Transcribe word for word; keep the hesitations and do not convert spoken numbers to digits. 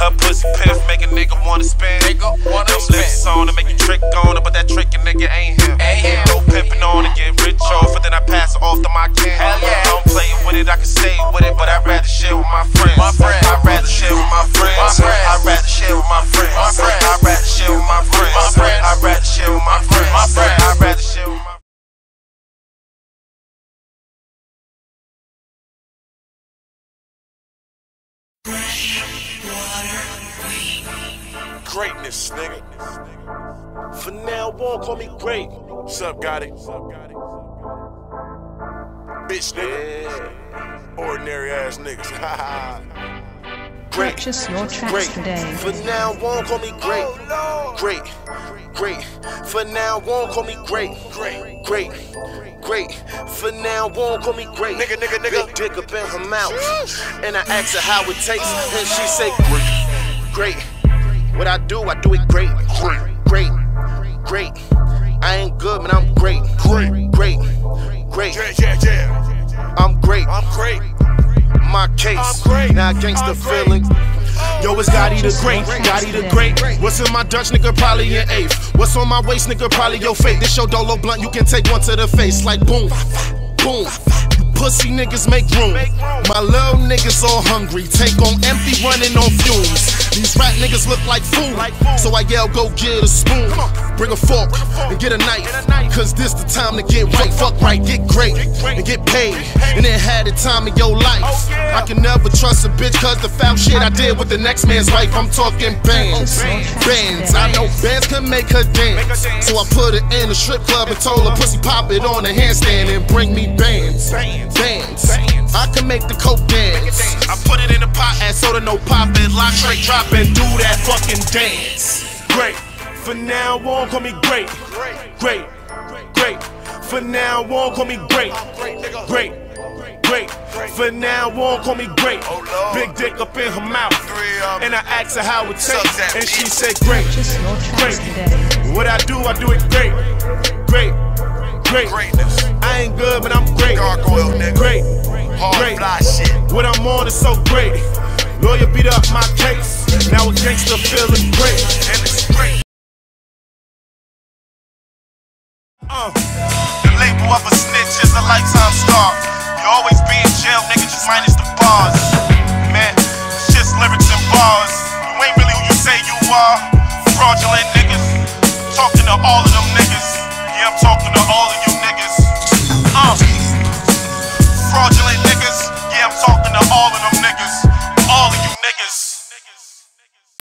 her pussy piff, make a nigga wanna spin. Them lips on to make you trick on it, but that trickin' nigga ain't him. Go pimpin' on to get rich off it, then I pass it off to my kin. Don't play with it, I can stay with it, but I'd rather share with my friends. I'd rather share with my friends. I'd rather share with my friends. I'd rather share with my friends. I'd rather share with my friends. I'd rather share with my fresh water. Greatness, nigga. For now, won't call me great. Sup, got it? Bitch, nigga. Yeah. Ordinary ass niggas. Great. Purchase your tracks great. Today. For now, won't call me great. Oh, no. Great. Great. For now, won't call me great. Great. Great. Great. For now, won't call me great. Nigga, nigga, nigga. Big dick up in her mouth. And I asked her how it tastes. Oh, and she say, great. Great. What I do, I do it great. Great. Great. Great. I ain't good, but I'm great. Great. Great. Great. Yeah, yeah, yeah. I'm great. I'm great. My case, now gangsta feeling. Yo, it's Gotti the Great, Gotti the Great. What's in my Dutch, nigga, probably an eighth. What's on my waist, nigga, probably your fate. This your Dolo blunt, you can take one to the face. Like boom, boom, pussy niggas make room. My little niggas all hungry, take on empty, running on fumes. These rat niggas look like food, so I yell, go get a spoon. Bring a fork and get a knife, cause this the time to get right. Fuck right, get great, and get paid, and then had the time of your life. I can never trust a bitch, cause the foul shit I did with the next man's wife. I'm talking bands, bands, I know bands can make her dance. So I put her in a strip club and told her pussy pop it on a handstand. And bring me bands, bands, I can make the coke dance. I put it in a pot and soda, no pop it, lock straight drop. And do that fucking dance. Great, for now won't call me great. Great, great, for now won't call me great. Great, great, for now won't call me great. Big dick up in her mouth, and I asked her how it tastes, and she said great, great. What I do, I do it great, great, great. I ain't good, but I'm great, great, great. What I'm on is so great. Lawyer beat up my case. Now a gangster feeling great, and it's great. Uh. The label of a snitch is a lifetime scar. You always be in jail, nigga, just minus the bars. Man, it's just lyrics and bars. You ain't really who you say you are. Fraudulent niggas, talking to all of them niggas.